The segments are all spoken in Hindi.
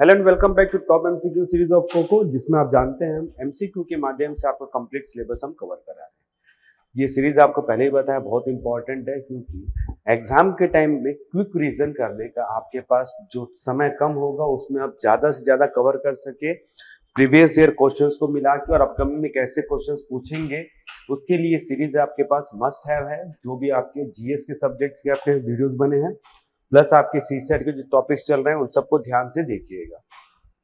Hello and welcome back to top MCQ series of cocoa, जिसमें आप जानते हैं हम एमसीक्यू के माध्यम से आपका कंप्लीट सिलेबस हम कवर करा रहे हैं। ये सीरीज आपको पहले ही बताया बहुत इंपॉर्टेंट है, क्योंकि एग्जाम के टाइम में क्विक रिवीजन करने का आपके पास जो समय कम होगा उसमें आप ज्यादा से ज्यादा कवर कर सके प्रीवियस ईयर क्वेश्चंस को मिला के, और अपकमिंग में कैसे क्वेश्चंस पूछेंगे उसके लिए सीरीज आपके पास मस्ट हैव है। जो भी आपके जीएस के सब्जेक्ट्स के आपके वीडियोस बने हैं प्लस आपके सीसेट के जो टॉपिक्स चल रहे हैं उन सबको ध्यान से देखिएगा।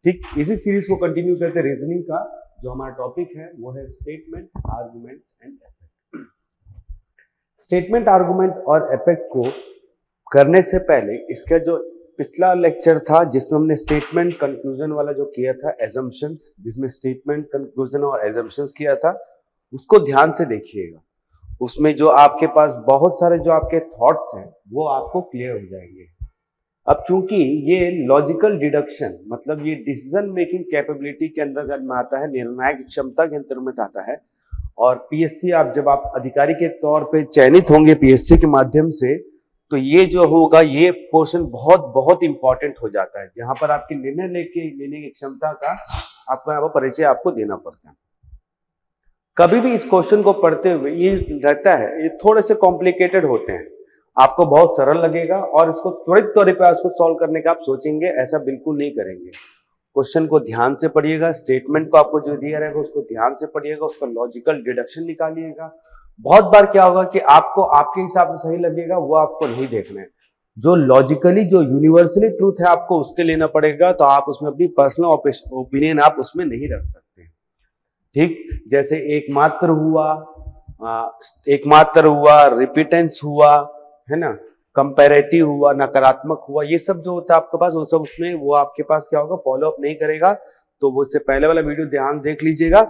ठीक, इसी सीरीज को कंटिन्यू करते रीजनिंग का जो हमारा टॉपिक है वो है statement, argument and effect. Statement, argument और एफेक्ट को करने से पहले इसका जो पिछला लेक्चर था जिसमें हमने स्टेटमेंट कंक्लूजन वाला जो किया था एजम्पशंस, जिसमें स्टेटमेंट कंक्लूजन और एजम्पशंस किया था उसको ध्यान से देखिएगा। उसमें जो आपके पास बहुत सारे जो आपके थॉट्स हैं वो आपको क्लियर हो जाएंगे। अब चूंकि ये लॉजिकल डिडक्शन मतलब ये डिसीजन मेकिंग कैपेबिलिटी के अंदर में आता है, निर्णायक क्षमता के अंतर्गत आता है, और पीएससी आप जब आप अधिकारी के तौर पर चयनित होंगे पीएससी के माध्यम से तो ये जो होगा ये पोर्शन बहुत बहुत इंपॉर्टेंट हो जाता है, जहां पर आपकी निर्णय लेने की क्षमता का आपको यहाँ पर परिचय आपको देना पड़ता है। कभी भी इस क्वेश्चन को पढ़ते हुए ये रहता है, ये थोड़े से कॉम्प्लिकेटेड होते हैं, आपको बहुत सरल लगेगा और इसको त्वरित तौर पर उसको सॉल्व करने का आप सोचेंगे, ऐसा बिल्कुल नहीं करेंगे। क्वेश्चन को ध्यान से पढ़िएगा, स्टेटमेंट को आपको जो दिया रहेगा उसको ध्यान से पढ़िएगा, उसका लॉजिकल डिडक्शन निकालिएगा। बहुत बार क्या होगा कि आपको आपके हिसाब से सही लगेगा वो आपको नहीं देखना है, जो लॉजिकली जो यूनिवर्सली ट्रूथ है आपको उसके लेना पड़ेगा, तो आप उसमें अपनी पर्सनल ओपिनियन आप उसमें नहीं रख सकते। ठीक, जैसे एकमात्र हुआ, रिपीटेंस हुआ, है ना, कंपैरेटिव हुआ, नकारात्मक हुआ, ये सब जो होता है आपके पास वो सब उसमें वो आपके पास क्या होगा फॉलो अप नहीं करेगा। तो वो इससे पहले वाला वीडियो ध्यान देख लीजिएगा,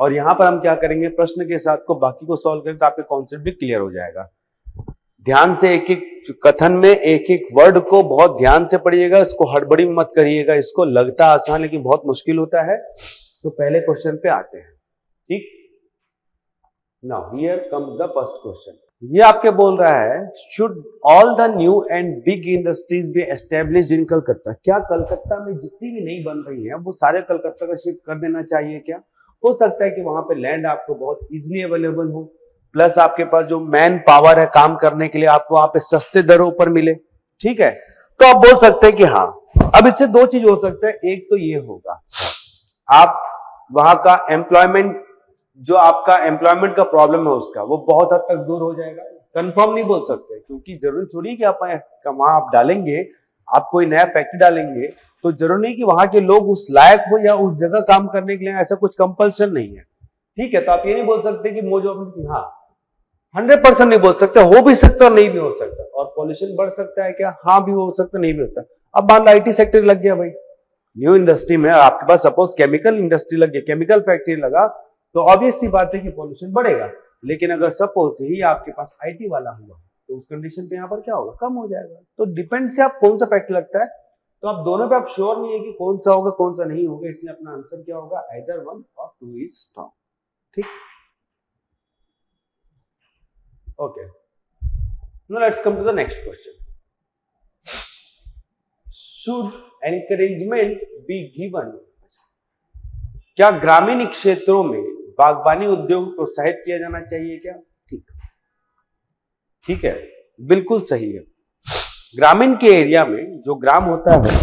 और यहाँ पर हम क्या करेंगे प्रश्न के साथ को बाकी को सॉल्व करें तो आपके कॉन्सेप्ट भी क्लियर हो जाएगा। ध्यान से एक एक कथन में एक एक वर्ड को बहुत ध्यान से पढ़िएगा, इसको हड़बड़ी मत करिएगा। इसको लगता आसान लेकिन बहुत मुश्किल होता है। तो पहले क्वेश्चन पे आते हैं। ठीक, now here comes the first question. ये आपके बोल रहा है should all the new and big industries be established in Calcutta. क्या कलकत्ता में जितनी भी नहीं बन रही है वो सारे कलकत्ता का शिफ्ट कर देना चाहिए क्या? हो सकता है कि वहां पे लैंड आपको बहुत इजीली अवेलेबल हो, प्लस आपके पास जो मैन पावर है काम करने के लिए आपको वहां पे सस्ते दरों पर मिले। ठीक है, तो आप बोल सकते हैं कि हाँ। अब इससे दो चीज हो सकता है, एक तो ये होगा आप वहां का एम्प्लॉयमेंट जो आपका एम्प्लॉयमेंट का प्रॉब्लम है उसका वो बहुत हद तक दूर हो जाएगा। कंफर्म नहीं बोल सकते क्योंकि जरूरी थोड़ी कि आप वहां आप डालेंगे, आप कोई नया फैक्ट्री डालेंगे तो जरूरी नहीं कि वहां के लोग उस लायक हो या उस जगह काम करने के लिए, ऐसा कुछ कंपल्सन नहीं है। ठीक है, तो आप ये नहीं बोल सकते कि मोजो अपनी हाँ 100% नहीं बोल सकते, हो भी सकता नहीं भी हो सकता। और पॉल्यूशन बढ़ सकता है क्या? हाँ भी हो सकता नहीं भी होता। अब मान लो IT सेक्टर लग गया भाई, न्यू इंडस्ट्री में आपके पास सपोज केमिकल इंडस्ट्री लग गया, केमिकल फैक्ट्री लगा, तो ऑब्वियस सी बात है कि पॉल्यूशन बढ़ेगा। लेकिन अगर सपोज ही आपके पास IT वाला हुआ तो उस कंडीशन पे यहाँ पर क्या होगा, कम हो जाएगा। तो डिपेंड से आप कौन सा फैक्ट लगता है, तो आप दोनों पे आप श्योर नहीं है कि कौन सा होगा कौन सा नहीं होगा, इसलिए अपना आंसर क्या होगा आइदर वन और टू इज स्ट्रॉन्ग। ठीक, okay, now let's come to the next question. Should encouragement be given. क्या ग्रामीण क्षेत्रों में बागवानी उद्योग प्रोत्साहित किया जाना चाहिए क्या? ठीक है, बिल्कुल सही है। ग्रामीण के एरिया में जो ग्राम होता है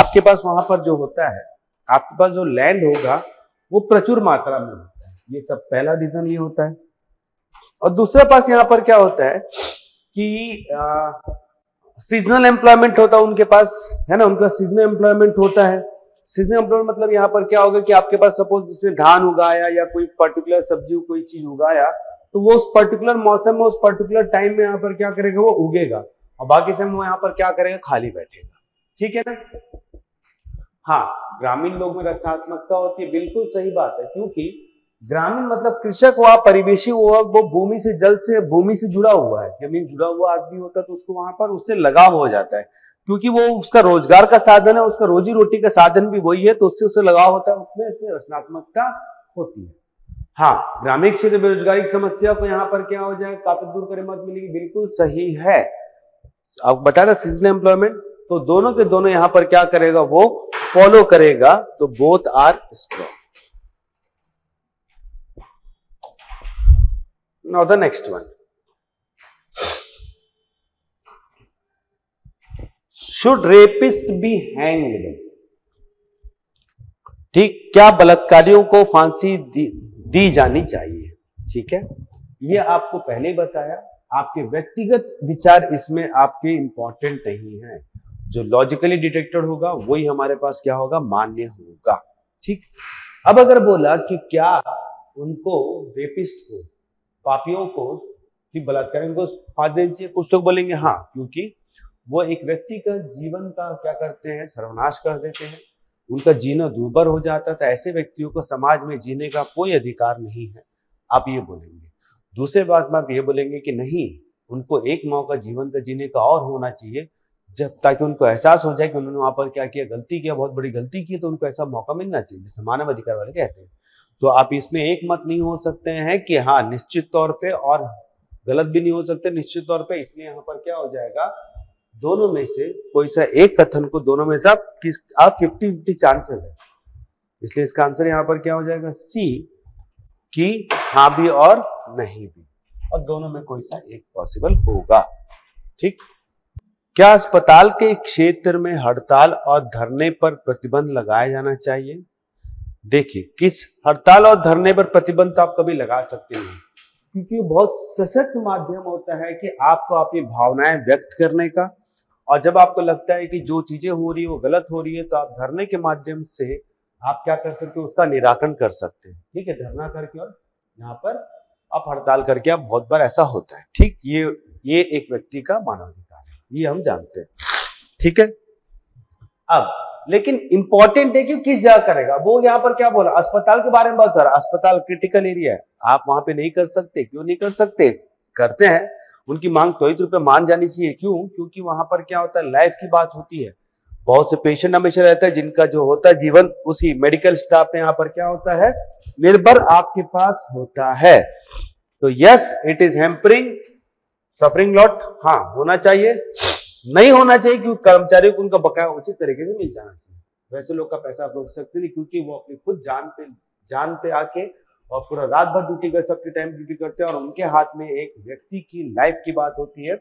आपके पास वहां पर जो होता है आपके पास जो लैंड होगा वो प्रचुर मात्रा में होता है। ये सब पहला रीजन ये होता है। और दूसरा पास यहाँ पर क्या होता है कि सीजनल एम्प्लॉयमेंट होता है उनके पास, है ना, उनका सीजनल एम्प्लॉयमेंट होता है। सीजनल एम्प्लॉयमेंट मतलब यहाँ पर क्या होगा कि आपके पास सपोज उसने धान उगाया या कोई पर्टिकुलर सब्जी कोई चीज उगाया तो वो उस पर्टिकुलर मौसम में उस पर्टिकुलर टाइम में यहाँ पर क्या करेगा वो उगेगा, और बाकी समय वो यहाँ पर क्या करेगा खाली बैठेगा। ठीक है ना, हाँ, ग्रामीण लोग में रचनात्मकता होती है, बिल्कुल सही बात है। क्योंकि ग्रामीण मतलब कृषक हुआ, परिवेशी हुआ, वो भूमि से जल से भूमि से जुड़ा हुआ है, जमीन जुड़ा हुआ आदमी होता है तो उसको वहां पर उससे लगाव हो जाता है, क्योंकि वो उसका रोजगार का साधन है, उसका रोजी रोटी का साधन भी वही है, तो उससे उससे लगाव होता है, उसमें उसमें रचनात्मकता होती है। हाँ, ग्रामीण क्षेत्र बेरोजगारी की समस्या को यहाँ पर क्या हो जाए काफी दूर करे मत मिलेगी, बिल्कुल सही है। आप बता रहे सीजनल एम्प्लॉयमेंट, तो दोनों के दोनों यहां पर क्या करेगा, वो फॉलो करेगा। तो both are strong. Now the next one, should rapist be hanged. ठीक, क्या बलात्कारियों को फांसी दी जानी चाहिए। ठीक है, ये आपको पहले बताया, आपके व्यक्तिगत विचार इसमें आपके इंपॉर्टेंट नहीं है। जो लॉजिकली डिटेक्टेड होगा वही हमारे पास क्या होगा, मान्य होगा। ठीक, अब अगर बोला कि क्या उनको रेपिस्ट को, पापियों को, बलात्कारियों को फांसी देनी चाहिए, कुछ लोग बोलेंगे हाँ, क्योंकि वो एक व्यक्ति का जीवन का क्या करते हैं, सर्वनाश कर देते हैं, उनका जीना दूभर हो जाता था। ऐसे व्यक्तियों को समाज में जीने का कोई अधिकार नहीं है, आप ये बोलेंगे। दूसरे बात में आप ये बोलेंगे कि नहीं, उनको एक मौका जीवन का जीने का और होना चाहिए, जब ताकि उनको एहसास हो जाए कि उन्होंने वहां पर क्या किया, गलती किया, बहुत बड़ी गलती की, तो उनको ऐसा मौका मिलना चाहिए, जैसे मानव अधिकार वाले कहते हैं। तो आप इसमें एक मत नहीं हो सकते हैं कि हाँ निश्चित तौर पर, और गलत भी नहीं हो सकते निश्चित तौर पर। इसलिए यहाँ पर क्या हो जाएगा, दोनों में से कोई सा एक कथन को, दोनों में से आप 50-50 चांसेस है, इसलिए इसका आंसर यहाँ पर क्या हो जाएगा, सी, कि हाँ भी और नहीं भी, और दोनों में कोई सा एक पॉसिबल होगा। ठीक, क्या अस्पताल के क्षेत्र में हड़ताल और धरने पर प्रतिबंध लगाया जाना चाहिए। देखिए, किस हड़ताल और धरने पर प्रतिबंध तो आप कभी लगा सकते नहीं, क्योंकि बहुत सशक्त माध्यम होता है कि आपको अपनी भावनाएं व्यक्त करने का, और जब आपको लगता है कि जो चीजें हो रही है वो गलत हो रही है, तो आप धरने के माध्यम से आप क्या कर सकते हो, उसका निराकरण कर सकते हैं। ठीक है, धरना करके, और यहाँ पर आप हड़ताल करके, आप बहुत बार ऐसा होता है। ठीक, ये एक व्यक्ति का मानवाधिकार है, ये हम जानते हैं। ठीक है, अब लेकिन इंपॉर्टेंट है कि किस जगह करेगा। वो यहाँ पर क्या बोला, अस्पताल के बारे में बात कर रहा है, अस्पताल क्रिटिकल एरिया है, आप वहां पे नहीं कर सकते। क्यों नहीं कर सकते, करते हैं, उनकी मांग त्वरित रूप से मान जानी चाहिए। क्यों, क्योंकि वहां पर क्या होता है, लाइफ की बात होती है। बहुत से पेशेंट हमेशा रहता है जिनका जो होता है जीवन उसी मेडिकल स्टाफ में यहाँ पर क्या होता है, निर्भर आपके पास होता है। तो yes, it is hampering suffering lot, हाँ होना चाहिए, नहीं होना चाहिए क्योंकि कर्मचारियों को उनका बकाया उचित तरीके से मिल जाना चाहिए। वैसे लोग का पैसा आप रोक सकते नहीं, क्योंकि वो अपनी खुद जान पे आके और पूरा रात भर ड्यूटी कर सकते, टाइम ड्यूटी करते हैं, और उनके हाथ में एक व्यक्ति की लाइफ की बात होती है।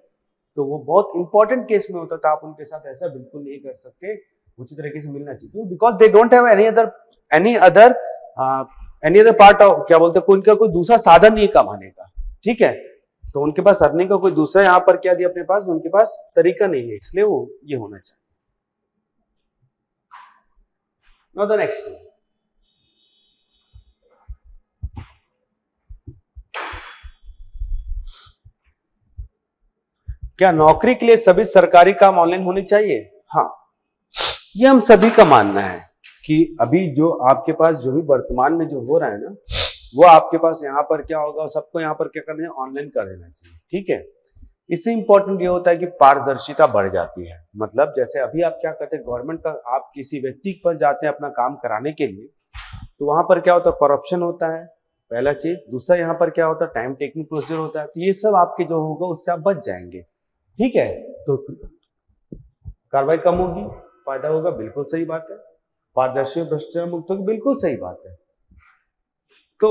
तो वो बहुत इंपॉर्टेंट केस में होता था, आप उनके साथ ऐसा बिल्कुल नहीं कर सकते, उचित तरीके से मिलना चाहिए, because they don't have any other part of, क्या बोलते हैं, उनका कोई दूसरा साधन नहीं कमाने का। ठीक है, तो उनके पास अर्निंग का कोई दूसरा यहाँ पर क्या दिया, अपने पास उनके पास तरीका नहीं है, इसलिए वो ये होना चाहिए। Now the next one. क्या नौकरी के लिए सभी सरकारी काम ऑनलाइन होने चाहिए। हाँ, ये हम सभी का मानना है कि अभी जो आपके पास जो भी वर्तमान में जो हो रहा है ना, वो आपके पास यहाँ पर क्या होगा, सबको यहाँ पर क्या करना है, ऑनलाइन कर देना चाहिए। ठीक है, इससे इंपॉर्टेंट ये होता है कि पारदर्शिता बढ़ जाती है। मतलब जैसे अभी आप क्या करते हैं, गवर्नमेंट का आप किसी व्यक्ति पर जाते हैं अपना काम कराने के लिए, तो वहां पर क्या होता है, करप्शन होता है, पहला चीज। दूसरा यहाँ पर क्या होता है, टाइम टेकिंग प्रोसीजर होता है। तो ये सब आपके जो होगा उससे आप बच जाएंगे। ठीक है, तो कार्रवाई कम होगी, फायदा होगा, बिल्कुल सही बात है। पारदर्शी भ्रष्टाचार मुक्त होगी, बिल्कुल सही बात है। तो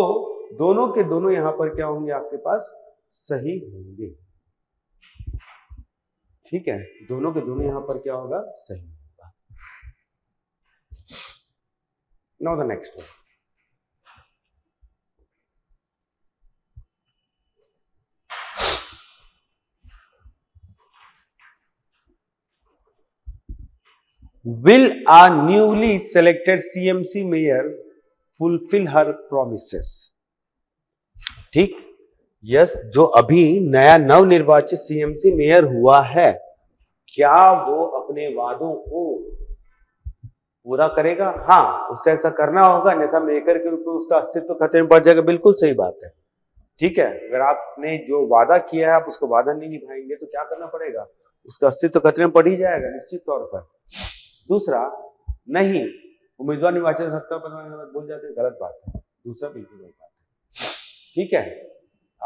दोनों के दोनों यहां पर क्या होंगे, आपके पास सही होंगे। ठीक है, दोनों के दोनों यहां पर क्या होगा, सही होगा। Now the next one, will a newly selected CMC mayor fulfil her promises. ठीक, यस, जो अभी नया नवनिर्वाचित सीएमसी मेयर हुआ है, क्या वो अपने वादों को पूरा करेगा। हाँ, उससे ऐसा करना होगा, अन्यथा मेयर के रूप में उसका अस्तित्व खतरे में पड़ जाएगा। बिल्कुल सही बात है। ठीक है, अगर आपने जो वादा किया है आप उसको वादा नहीं निभाएंगे तो क्या करना पड़ेगा, उसका अस्तित्व खतरे में पड़ ही जाएगा निश्चित तौर पर। दूसरा, नहीं उम्मीदवार निर्वाचित हो सकता है, बोल जाते हैं, गलत बात है। दूसरा, बिल्कुल गलत बात है। ठीक है,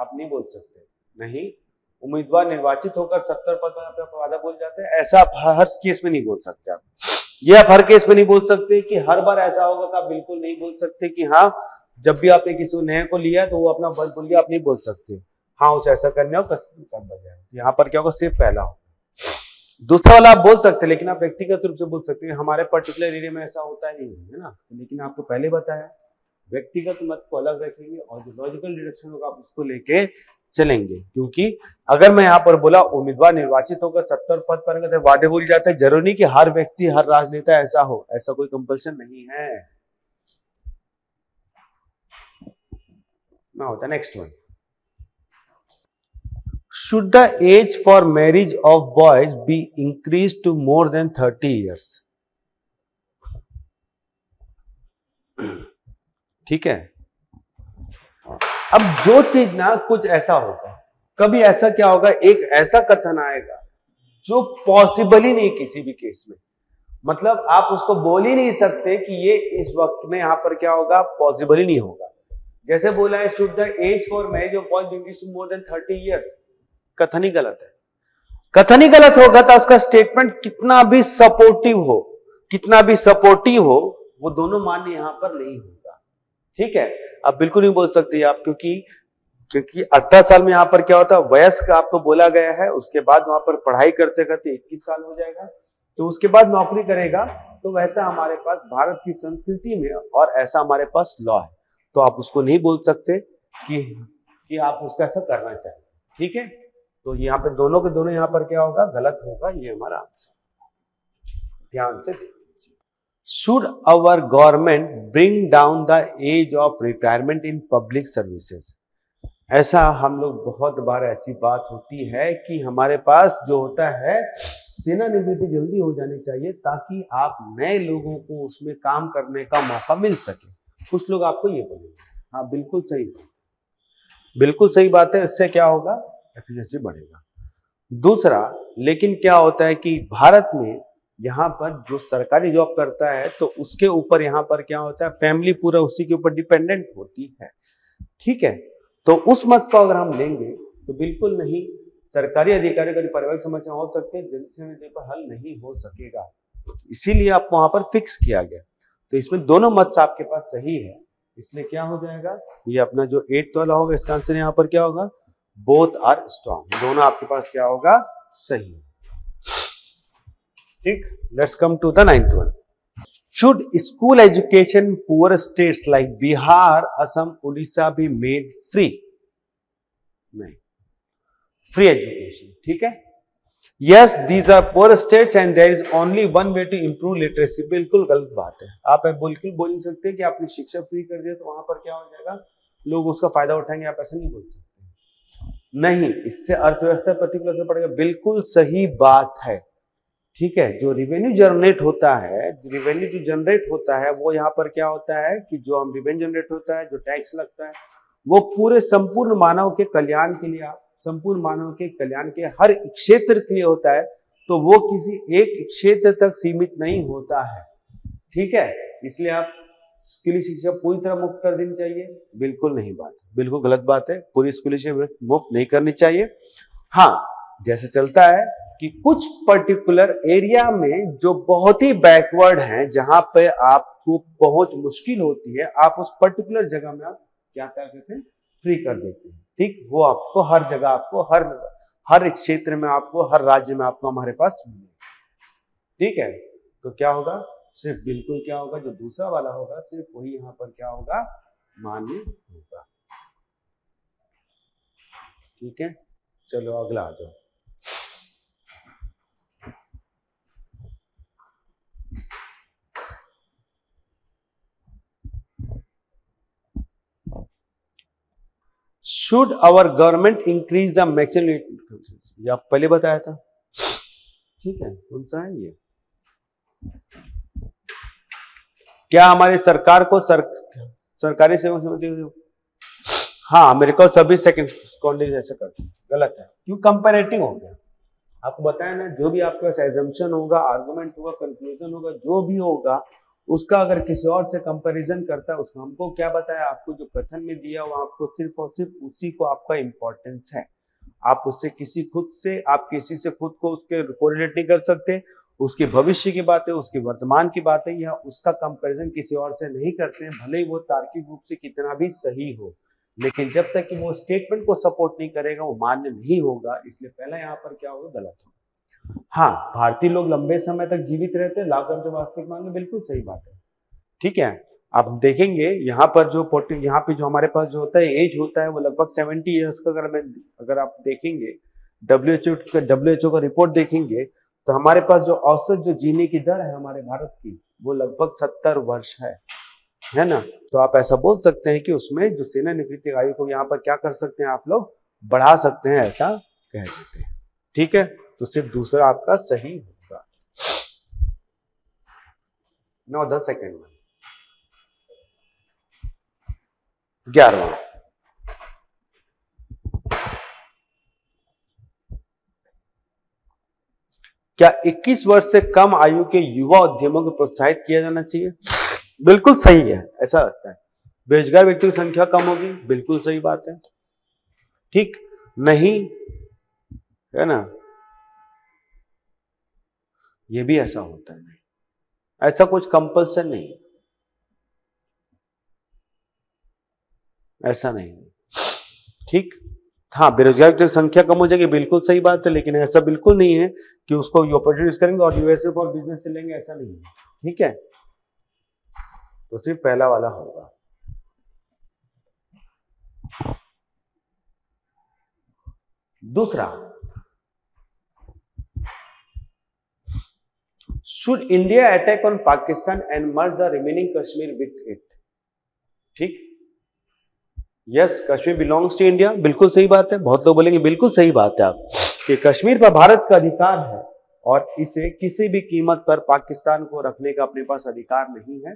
आप नहीं बोल सकते, नहीं उम्मीदवार निर्वाचित होकर 70 पद पर वादा बोल जाते हैं, ऐसा आप हर केस में नहीं बोल सकते। आप ये आप हर केस में नहीं बोल सकते कि हर बार ऐसा होगा कि आप बिल्कुल नहीं बोल सकते कि हाँ जब भी आपने किसी नए को लिया तो वो अपना पद बोल गया, आप नहीं बोल सकते। हाँ उसे ऐसा करने हो यहाँ पर क्या होगा, सिर्फ पहला होगा। दूसरा वाला आप बोल सकते हैं लेकिन आप व्यक्तिगत रूप से बोल सकते हैं। हमारे पर्टिकुलर एरिया में ऐसा होता ही नहीं है ना, लेकिन आपको पहले बताया व्यक्तिगत मत को अलग रखेंगे और जो लॉजिकल डिडक्शन होगा आप उसको लेके चलेंगे। क्योंकि अगर मैं यहाँ पर बोला उम्मीदवार निर्वाचित होकर 70 पद पर वादे भूल जाते हैं, जरूरी नहीं कि हर व्यक्ति हर राजनेता ऐसा हो, ऐसा कोई कंपल्सन नहीं है ना होता। Next one, should the age for marriage of boys be increased to more than 30 years? ठीक है। अब जो चीज ना कुछ ऐसा होगा, कभी ऐसा क्या होगा, एक ऐसा कथन आएगा जो पॉसिबल ही नहीं किसी भी केस में, मतलब आप उसको बोल ही नहीं सकते कि ये इस वक्त में यहाँ पर क्या होगा, पॉसिबल ही नहीं होगा। जैसे बोला है should the age for marriage of boys be increased to more than 30 years, कथन ही गलत है। कथन ही गलत होगा तो उसका स्टेटमेंट कितना भी सपोर्टिव हो वो दोनों मान्य यहां पर नहीं होगा। ठीक है, आप बिल्कुल नहीं बोल सकते आप, क्योंकि 18 साल में यहां पर क्या होता है, वयस्क आपको बोला गया है, उसके बाद वहां पर पढ़ाई करते करते 21 साल हो जाएगा तो उसके बाद नौकरी करेगा। तो वैसा हमारे पास भारत की संस्कृति में और ऐसा हमारे पास लॉ है, तो आप उसको नहीं बोल सकते कि आप उसका ऐसा करना चाहिए। ठीक है, तो यहाँ पे दोनों के दोनों यहाँ पर क्या होगा, गलत होगा। ये हमारा आंसर, ध्यान से देखिए। Should our government bring down the age of retirement in public services? ऐसा हम लोग बहुत बार ऐसी बात होती है कि हमारे पास जो होता है सेवानिवृत्ति जल्दी हो जानी चाहिए ताकि आप नए लोगों को उसमें काम करने का मौका मिल सके। कुछ लोग आपको ये बोलेंगे, हाँ बिल्कुल सही बात है, इससे क्या होगा, एफिशिएंसी बढ़ेगा। दूसरा, लेकिन क्या होता है कि भारत में यहाँ पर जो सरकारी जॉब करता है तो उसके ऊपर यहाँ पर क्या होता है, फैमिली पूरा उसी के ऊपर डिपेंडेंट होती है। ठीक है, तो उस मत को अगर हम लेंगे तो बिल्कुल नहीं, सरकारी अधिकारियों की पारिवारिक समस्या हो सकती है जिनसे हल नहीं हो सकेगा, इसीलिए आपको वहां पर फिक्स किया गया। तो इसमें दोनों मत आपके पास सही है, इसलिए क्या हो जाएगा, ये अपना जो 8 वाला होगा इसका आंसर यहाँ पर क्या होगा, Both are strong, दोनों आपके पास क्या होगा, सही। ठीक, let's come to the 9th one. Should school education poor states like Bihar, Assam, Orissa be made free? नहीं, फ्री एजुकेशन। ठीक है, yes these are poor states and there is only one way to improve literacy, बिल्कुल गलत बात है। आप बिल्कुल बोल नहीं सकते कि आपने शिक्षा फ्री कर दिया तो वहां पर क्या हो जाएगा, लोग उसका फायदा उठाएंगे, आप ऐसा नहीं बोल सकते। नहीं, इससे अर्थव्यवस्था प्रतिकूल असर पड़ेगा, बिल्कुल सही बात है। ठीक है, जो रेवेन्यू जनरेट होता है वो यहाँ पर क्या होता है कि जो हम रेवेन्यू जनरेट होता है, जो टैक्स लगता है, वो पूरे संपूर्ण मानव के कल्याण के लिए, संपूर्ण मानव के कल्याण के हर क्षेत्र के लिए होता है, तो वो किसी एक क्षेत्र तक सीमित नहीं होता है। ठीक है, इसलिए आप स्कूली शिक्षा पूरी तरह मुफ्त कर देनी चाहिए, बिल्कुल नहीं बात, बिल्कुल गलत बात है। पूरी स्कूली शिक्षा मुफ्त नहीं करनी चाहिए। हाँ, जैसे चलता है कि कुछ पर्टिकुलर एरिया में जो बहुत ही बैकवर्ड हैं, जहां पे आपको पहुंच मुश्किल होती है, आप उस पर्टिकुलर जगह में आप क्या करते हैं, फ्री कर देते हैं। ठीक, वो आपको हर जगह, आपको हर क्षेत्र में, आपको हर राज्य में आपको हमारे पास मिले। ठीक है, तो क्या होगा, सिर्फ बिल्कुल क्या होगा, जो दूसरा वाला होगा सिर्फ वही यहाँ पर क्या होगा, मान्य होगा। ठीक है, चलो अगला आ जाओ। Should our government increase the maximum income, ये आप पहले बताया था। ठीक है, कौन सा है ये, क्या हमारी सरकार को सरकारी सेवा समझते? हाँ, मेरे को सभी सेकंड कॉलेज ऐसा करते, गलत है। क्यों, कंपैरेटिव हो गया। आपको बताया ना, जो भी आपके पास एजम्पशन होगा, आर्गुमेंट होगा, कंक्लूजन होगा, जो भी होगा, उसका अगर किसी और से कंपैरिजन करता है, उसको हमको क्या बताया, आपको जो कथन में दिया वो आपको सिर्फ और सिर्फ उसी को आपका इम्पोर्टेंस है। आप उससे किसी से खुद को उसके कोरिलेट नहीं कर सकते। उसके भविष्य की बात है, उसके वर्तमान की बात है, या उसका कंपैरिजन किसी और से नहीं करते हैं, भले ही वो तार्किक रूप से कितना भी सही हो, लेकिन जब तक कि वो स्टेटमेंट को सपोर्ट नहीं करेगा वो मान्य नहीं होगा। इसलिए पहला यहाँ पर क्या होगा, गलत होगा। हाँ, भारतीय लोग लंबे समय तक जीवित रहते हैं, लाभ कर्ज वास्तविक मांगे, बिल्कुल सही बात है, ठीक है। अब हम देखेंगे यहाँ पर यहाँ पे जो हमारे पास जो होता है एज होता है वो लगभग 70 ईयर्स का। अगर आप देखेंगे डब्ल्यू एच ओ का रिपोर्ट देखेंगे तो हमारे पास जो औसत जो जीने की दर है हमारे भारत की वो लगभग 70 वर्ष है ना। तो आप ऐसा बोल सकते हैं कि उसमें जो सेना निवृत्ति आयु को यहाँ पर क्या कर सकते हैं, आप लोग बढ़ा सकते हैं, ऐसा कह देते हैं, ठीक है। तो सिर्फ दूसरा आपका सही होगा। 9-10 सेकेंड में 11वां। क्या 21 वर्ष से कम आयु के युवा उद्यमों को प्रोत्साहित किया जाना चाहिए? बिल्कुल सही है, ऐसा लगता है। बेरोजगार व्यक्तियों की संख्या कम होगी, बिल्कुल सही बात है, ठीक नहीं है ना। ये भी ऐसा होता है, ऐसा कुछ कंपल्सन नहीं है, ऐसा नहीं है, ठीक। हाँ, बेरोजगार की संख्या कम हो जाएगी, बिल्कुल सही बात है, लेकिन ऐसा बिल्कुल नहीं है कि उसको अपॉर्चुनिटीज करेंगे और यूएसए पर बिजनेस से लेंगे, ऐसा नहीं है, ठीक है। तो सिर्फ पहला वाला होगा। 2, should India attack on Pakistan and merge the remaining Kashmir with it, ठीक। Yes, Kashmir belongs to India, बिल्कुल सही बात है। बहुत लोग बोलेंगे बिल्कुल सही बात है आप कि कश्मीर पर भारत का अधिकार है और इसे किसी भी कीमत पर पाकिस्तान को रखने का अपने पास अधिकार नहीं है,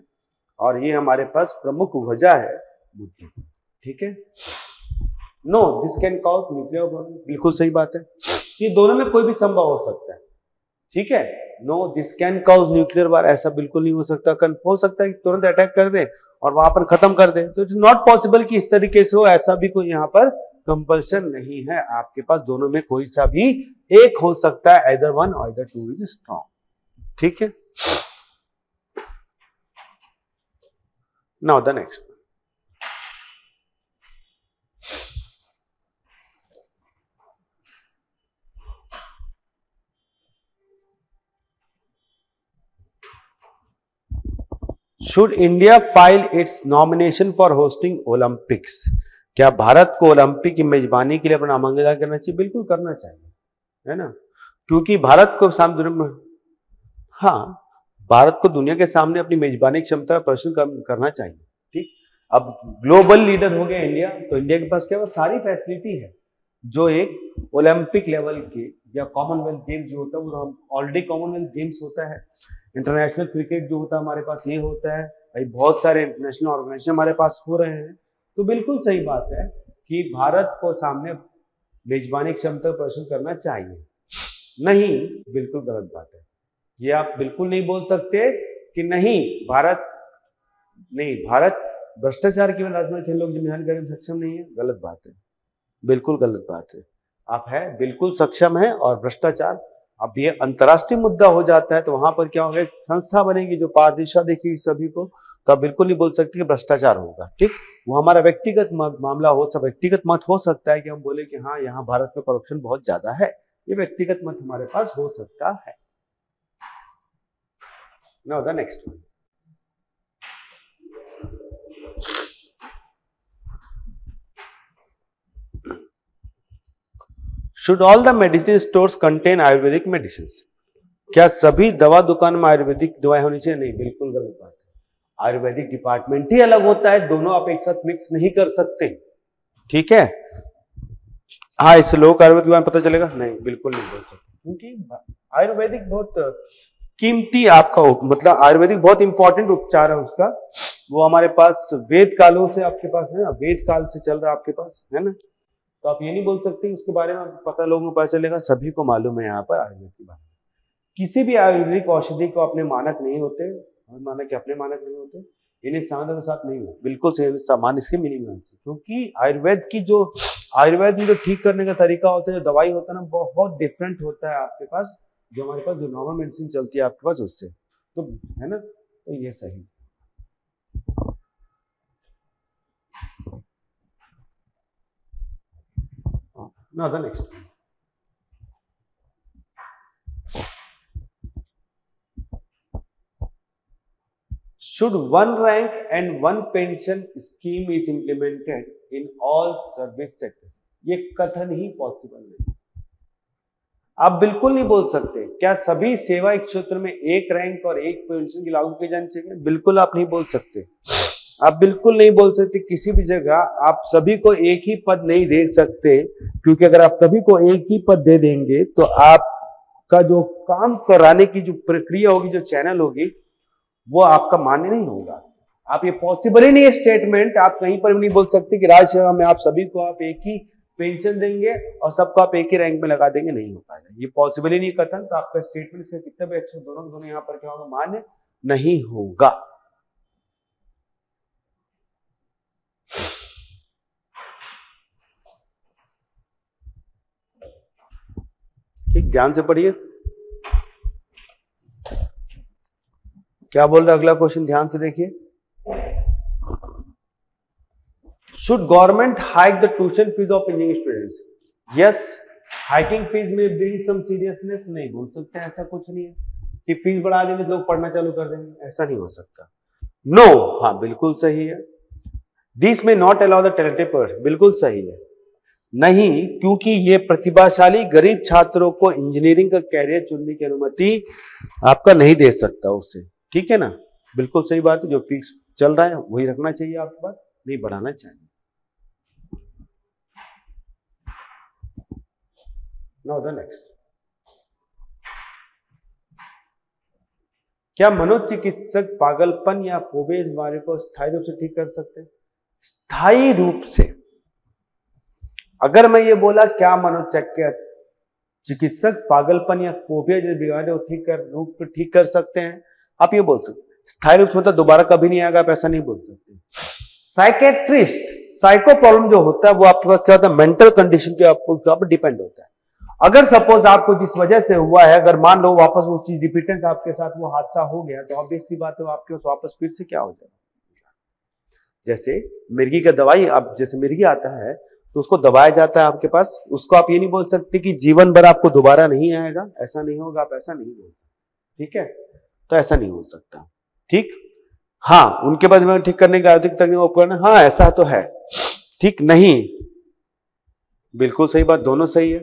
और ये हमारे पास प्रमुख वजह है, ठीक है। No, this can cause nuclear war, बिल्कुल सही बात है। ये दोनों में कोई भी संभव हो सकता है, ठीक है। No, this can cause nuclear war, ऐसा बिल्कुल नहीं हो सकता। हो सकता है कि तुरंत अटैक कर दे और वहां पर खत्म कर दे, तो इट्स नॉट पॉसिबल कि इस तरीके से हो, ऐसा भी कोई यहाँ पर कंपल्सन नहीं है। आपके पास दोनों में कोई सा भी एक हो सकता है, either one or either two is strong, ठीक है। Now the next, Should India file its nomination for hosting Olympics? क्या भारत को ओलंपिक की मेजबानी के लिए अपना नामांकन दाखिल करना चाहिए? बिल्कुल करना चाहिए, है ना, क्योंकि भारत को दुनिया के सामने अपनी मेजबानी क्षमता का प्रदर्शन करना चाहिए, ठीक। अब ग्लोबल लीडर हो गया इंडिया, तो इंडिया के पास क्या सारी फैसिलिटी है जो एक ओलंपिक लेवल के या कॉमनवेल्थ गेम्स जो होता है, वो ऑलरेडी कॉमनवेल्थ गेम्स होता है। इंटरनेशनल क्रिकेट जो होता है हमारे पास ये होता है भाई, बहुत सारे इंटरनेशनल ऑर्गेनाइजेशन हमारे पास हो रहे हैं। तो बिल्कुल सही बात है कि भारत को सामने मेजबानी क्षमता प्रदर्शन करना चाहिए, नहीं बिल्कुल गलत बात है। ये आप बिल्कुल नहीं बोल सकते कि नहीं भारत भ्रष्टाचार की वजह से खेलों की निगरानी करने में सक्षम नहीं है, गलत बात है, बिल्कुल गलत बात है। आप है बिल्कुल सक्षम है, और भ्रष्टाचार अब ये अंतर्राष्ट्रीय मुद्दा हो जाता है, तो वहां पर क्या होगा, संस्था बनेगी जो पारदिशा देखेगी सभी को, तो आप बिल्कुल नहीं बोल सकते कि भ्रष्टाचार होगा, ठीक। वो हमारा व्यक्तिगत मामला हो सकता, व्यक्तिगत मत हो सकता है कि हम बोले कि हाँ यहाँ भारत में करप्शन बहुत ज्यादा है, ये व्यक्तिगत मत हमारे पास हो सकता है। Now the next one, Should all the medicine stores contain Ayurvedic medicines? क्या सभी दवा दुकान में आयुर्वेदिक दवाएं होनी चाहिए? नहीं, बिल्कुल गलत बात है। आयुर्वेदिक डिपार्टमेंट ही अलग होता है, दोनों आप एक साथ मिक्स नहीं कर सकते, ठीक है। हाँ, इस लोग आयुर्वेदिक दवाएं पता चलेगा, नहीं बिल्कुल नहीं बोल सकते, क्योंकि आयुर्वेदिक बहुत कीमती आपका मतलब आयुर्वेदिक बहुत इंपॉर्टेंट उपचार है उसका, वो हमारे पास वेद कालों से आपके पास है ना, वेद काल से चल रहा है आपके पास, है ना। तो आप ये नहीं बोल सकते उसके बारे में पता लोगों को पता चलेगा, सभी को मालूम है। यहाँ पर आयुर्वेद के बारे में किसी भी आयुर्वेदिक औषधि को अपने मानक नहीं होते, अपने मानक नहीं होते। इन्हें साथ साथ नहीं हुआ, बिल्कुल सामान्य से मिली हुई, क्योंकि आयुर्वेद में जो ठीक करने का तरीका होता है, जो दवाई होता है ना, बहुत डिफरेंट होता है आपके पास, जो हमारे पास जो नॉर्मल मेडिसिन चलती है आपके पास उससे, तो है ना, तो ये सही। Now the next one. Should one rank and one pension scheme is implemented in all service sector? ये कथन ही पॉसिबल नहीं, आप बिल्कुल नहीं बोल सकते क्या सभी सेवा क्षेत्र में एक रैंक और एक पेंशन की लागू की जानी चाहिए, बिल्कुल आप नहीं बोल सकते, आप बिल्कुल नहीं बोल सकते। किसी भी जगह आप सभी को एक ही पद नहीं दे सकते, क्योंकि अगर आप सभी को एक ही पद दे देंगे तो आपका जो काम कराने की जो प्रक्रिया होगी, जो चैनल होगी, वो आपका मान्य नहीं होगा। आप ये पॉसिबल ही नहीं है स्टेटमेंट, आप कहीं पर भी नहीं बोल सकते कि राज्य सेवा में आप सभी को आप एक ही पेंशन देंगे और सबको आप एक ही रैंक में लगा देंगे, नहीं हो पाएगा, ये पॉसिबल ही नहीं कथन। तो आपका स्टेटमेंट से कितना भी अच्छा, दोनों यहाँ पर क्या होगा, मान्य नहीं होगा। ठीक, ध्यान से पढ़िए क्या बोल रहा है अगला क्वेश्चन, ध्यान से देखिए। Should government hike the tuition fees of engineering students? Yes, hiking fees में bring some seriousness, नहीं बोल सकते ऐसा कुछ नहीं है कि फीस बढ़ा देंगे लोग पढ़ना चालू कर देंगे, ऐसा नहीं हो सकता। No, हाँ बिल्कुल सही है। This may not allow the talented person, बिल्कुल सही है। नहीं, क्योंकि ये प्रतिभाशाली गरीब छात्रों को इंजीनियरिंग का कैरियर चुनने की अनुमति आपका नहीं दे सकता उससे, ठीक है ना, बिल्कुल सही बात है। जो फिक्स चल रहा है वही रखना चाहिए आपके पास, नहीं बढ़ाना चाहिए। नाउ द नेक्स्ट, क्या मनोचिकित्सक पागलपन या फोबिया बीमारी को स्थायी रूप से ठीक कर सकते हैं? स्थायी रूप से अगर मैं ये बोला क्या मनोचिकित्सक पागलपन या फोबिया जैसी बीमारी को ठीक कर सकते हैं, आप ये बोल सकते हैं। स्थायी रूप से मतलब दोबारा कभी नहीं आएगा, आप ऐसा नहीं बोल सकते। साइकेट्रिस्ट, साइको प्रॉब्लम जो होता है वो आपके पास क्या होता है, मेंटल कंडीशन के ऊपर डिपेंड होता है। अगर सपोज आपको जिस वजह से हुआ है, अगर मान लो वापस वो चीज रिपीटेंस आपके साथ वो हादसा हो गया, तो ऑब्वियस सी बात है आपके पास वापस फिर से क्या हो जाएगा। जैसे मिर्गी का दवाई, आप जैसे मिर्गी आता है तो उसको दबाया जाता है आपके पास, उसको आप ये नहीं बोल सकते कि जीवन भर आपको दोबारा नहीं आएगा, ऐसा नहीं होगा, आप ऐसा नहीं बोल सकते, ठीक है, तो ऐसा नहीं हो सकता। ठीक, हाँ उनके पास मैं ठीक करने का आधुनिक तकनीक उपकरण, हाँ ऐसा तो है, ठीक, नहीं बिल्कुल सही बात, दोनों सही है।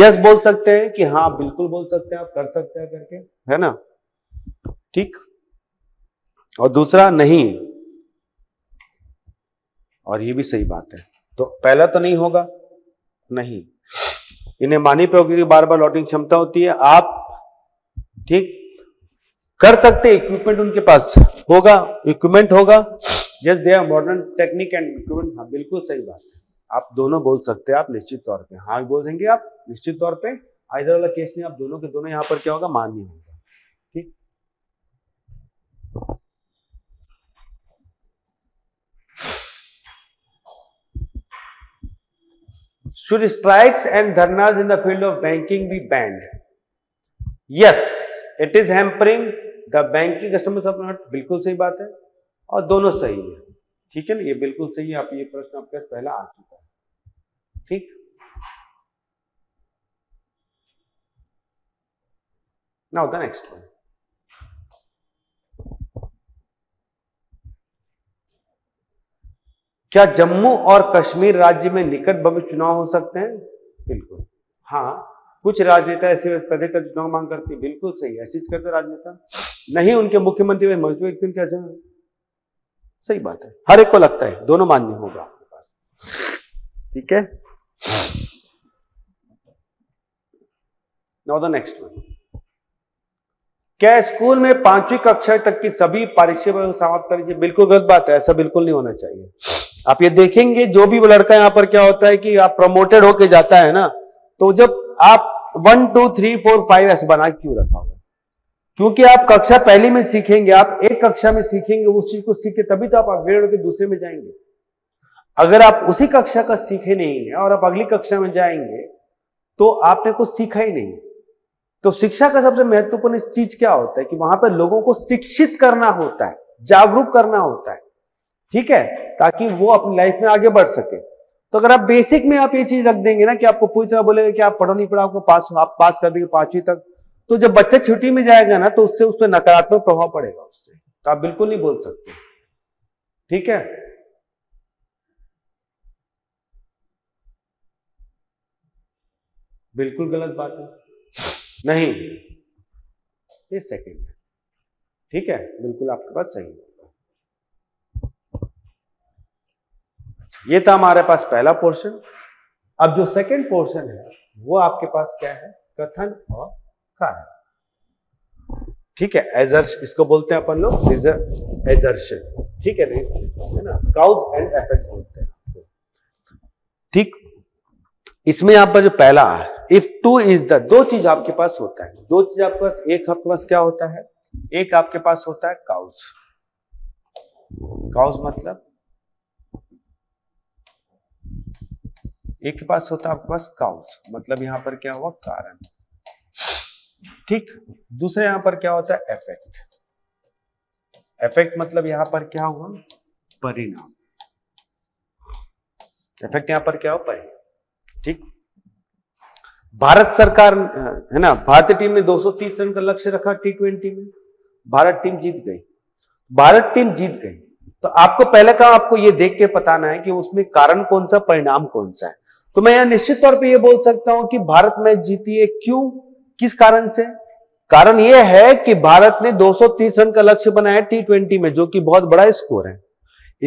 यस बोल सकते हैं कि हाँ बिल्कुल बोल सकते हैं, आप कर सकते हैं करके, है ना, ठीक, और दूसरा नहीं, और ये भी सही बात है। तो पहला तो नहीं होगा, नहीं, इन्हें मानी प्रकृति बार बार लौटने की क्षमता होती है, आप ठीक कर सकते, इक्विपमेंट उनके पास होगा, इक्विपमेंट होगा, yes they are modern technique and equipment, हाँ बिल्कुल सही बात है, आप दोनों बोल सकते हैं, आप निश्चित तौर पे हाँ बोल देंगे, आप निश्चित तौर पे आइदर वाला केस नहीं, आप दोनों के दोनों यहाँ पर क्या होगा, मान्य होगा। Should strikes and dharnas in the field of banking be banned? Yes, it is hampering the banking customers of not, बिल्कुल सही बात है, और दोनों सही है, ठीक है ना, ये बिल्कुल सही है। आप ये प्रश्न आपके पास पहला आ चुका है, ठीक। Now the next one. क्या जम्मू और कश्मीर राज्य में निकट भविष्य चुनाव हो सकते हैं? बिल्कुल हाँ, कुछ राजनेता ऐसे पदे का चुनाव मांग करते, बिल्कुल सही, ऐसे करते राजनेता, नहीं उनके मुख्यमंत्री में मजबूत एक दिन क्या जाए, सही बात है, हर एक को लगता है, दोनों मान्य होगा आपके पास, ठीक है। नाउ द नेक्स्ट वन, क्या स्कूल में 5वीं कक्षा तक की सभी परीक्षाएं समाप्त करनी चाहिए? बिल्कुल गलत बात है, ऐसा बिल्कुल नहीं होना चाहिए। आप ये देखेंगे जो भी लड़का यहाँ पर क्या होता है कि आप प्रमोटेड होके जाता है ना, तो जब आप 1 2 3 4 5 ऐसे बना क्यों रखा हुआ है, क्योंकि आप कक्षा पहली में सीखेंगे, आप एक कक्षा में सीखेंगे उस चीज को सीख के तभी तो आप अपग्रेड होकर दूसरे में जाएंगे। अगर आप उसी कक्षा का सीखे नहीं है और आप अगली कक्षा में जाएंगे तो आपने कुछ सीखा ही नहीं। तो शिक्षा का सबसे महत्वपूर्ण चीज क्या होता है कि वहां पर लोगों को शिक्षित करना होता है, जागरूक करना होता है, ठीक है, ताकि वो अपनी लाइफ में आगे बढ़ सके। तो अगर आप बेसिक में आप ये चीज रख देंगे ना कि आपको पूरी तरह बोलेंगे कि आप पढ़ो नहीं पढ़ा आपको पास, आप पास कर देंगे पांचवी तक, तो जब बच्चा छुट्टी में जाएगा ना तो उससे उसमें नकारात्मक प्रभाव पड़ेगा, उससे तो आप बिल्कुल नहीं बोल सकते, ठीक है। बिल्कुल गलत बात है, नहीं ये सेकंड है, ठीक है, बिल्कुल आपके पास सही होगा। ये था हमारे पास पहला पोर्शन। अब जो सेकंड पोर्शन है वो आपके पास क्या है, कथन और कारण, ठीक है। एजर्शन इसको बोलते हैं अपन लोग, एजर्शन, ठीक है, है ना, काउज एंड एफेक्ट बोलते हैं, ठीक। इसमें यहाँ पर जो पहला इफ टू इज द, दो चीज आपके पास होता है, दो चीज आपके पास, एक आपके पास क्या होता है, एक आपके पास होता है काउज। काउज मतलब एक के पास होता है आपके पास काउज, मतलब यहाँ पर क्या हुआ कारण, ठीक। दूसरे यहाँ पर क्या होता है इफेक्ट, इफेक्ट मतलब यहाँ पर क्या हुआ परिणाम, इफेक्ट यहाँ पर क्या हुआ परिणाम, ठीक। भारत सरकार है ना, भारतीय टीम ने 230 रन का लक्ष्य रखा T20 में, भारत टीम जीत गई, भारत टीम जीत गई। तो आपको पहले काम आपको ये देख के बताना है कि उसमें कारण कौन सा परिणाम कौन सा है। तो मैं यहाँ निश्चित तौर पे ये बोल सकता हूं कि भारत मैच जीती है, क्यों, किस कारण से? कारण यह है कि भारत ने 230 रन का लक्ष्य बनाया T20 में, जो कि बहुत बड़ा स्कोर है,